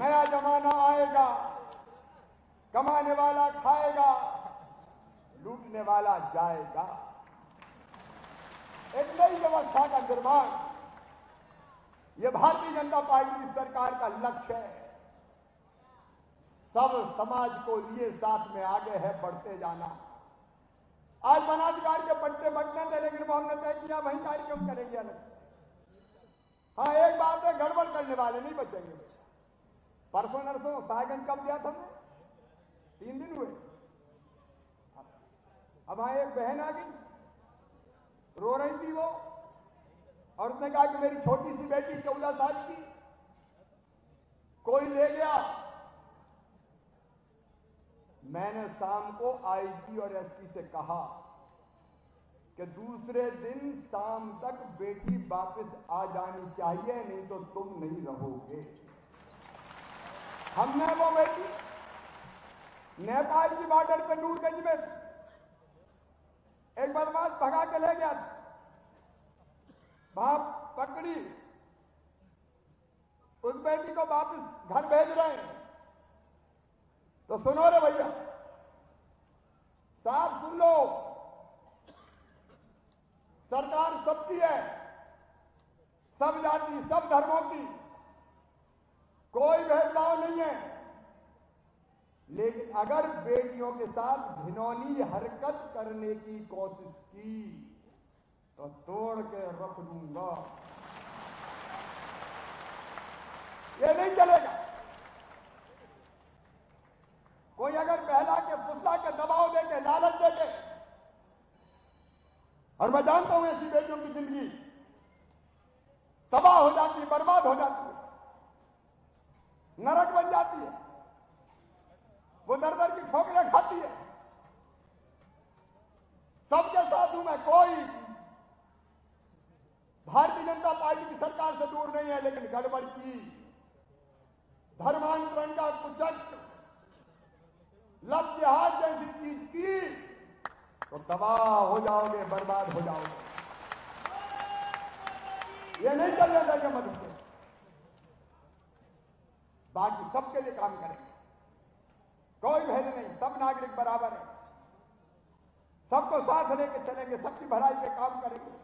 नया जमाना आएगा, कमाने वाला खाएगा, लूटने वाला जाएगा। एक नई व्यवस्था का निर्माण यह भारतीय जनता पार्टी की सरकार का लक्ष्य है। सब समाज को लिए साथ में आगे है बढ़ते जाना। आज वनाधिकार के पट्टे बंटने थे, लेकिन वो हमने तय किया वही कार्यक्रम करेंगे अलग। हाँ, एक बात है, गड़बड़ करने वाले नहीं बचेंगे। परसों नरसों सागन कब दिया था? 3 दिन हुए। अब हाँ, एक बहन आ गई, रो रही थी वो, और उसने कहा कि मेरी छोटी सी बेटी 14 साल की कोई ले गया। मैंने शाम को आईजी और एसपी से कहा कि दूसरे दिन शाम तक बेटी वापस आ जानी चाहिए, नहीं तो तुम नहीं रहोगे। हमने वो बेटी नेपाल की बॉर्डर पर नूरगंज में एक बदमाश भगा के ले गया, बाप पकड़ी, उस बेटी को वापस घर भेज रहे हैं। तो सुनो रे भैया साहब, सुन लो, सरकार सबकी है, सब जाति सब धर्मों की, कोई भेदभाव नहीं है। लेकिन अगर बेटियों के साथ घिनौनी हरकत करने की कोशिश की तो तोड़ के रख दूंगा, ये नहीं चलेगा। कोई अगर बहला के फुसला के दबाव देके लालच देके, और मैं जानता हूं ऐसी बेटियों की जिंदगी तबाह हो जाती है, बर्बाद हो जाती है, नरक बन जाती है, वो दर दर की ठोकरें खाती है। सबके साथ हूं मैं, कोई भारतीय जनता पार्टी की सरकार से दूर नहीं है, लेकिन गड़बड़ की, धर्मांतरण का कुचक्र, लव जिहाद जैसी चीज की तो तबाह हो जाओगे, बर्बाद हो जाओगे। ये नहीं चलना चाहिए। मदद बाकी सबके लिए काम करेंगे, कोई भेद नहीं, सब नागरिक बराबर है, सबको साथ लेके चलेंगे, सबकी भलाई पे काम करेंगे।